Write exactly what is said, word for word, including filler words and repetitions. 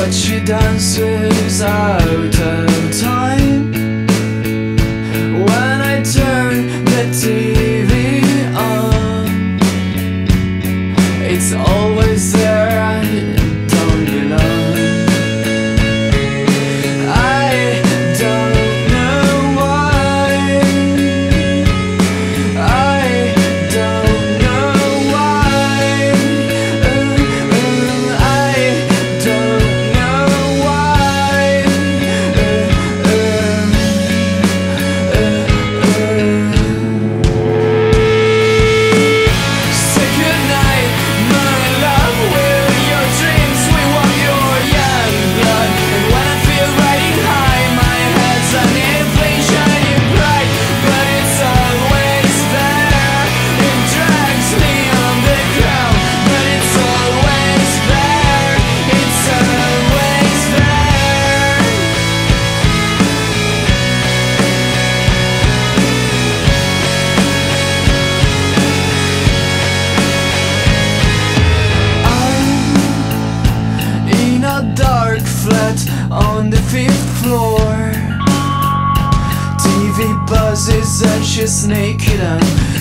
but she dances out of time. When I turn the T V on, it's always there, I don't belong. I don't know why, I don't know why, uh, uh, I don't know why, uh, uh, uh, uh. Say goodnight, my love. We're your dreams, we want your young blood. And when I feel riding high, my head's on inflation, shining bright, but it's always there. It drags me on the ground, but it's always there. It's always there. I'm in a dark flat on the fifth floor. T V buzzes and she's naked and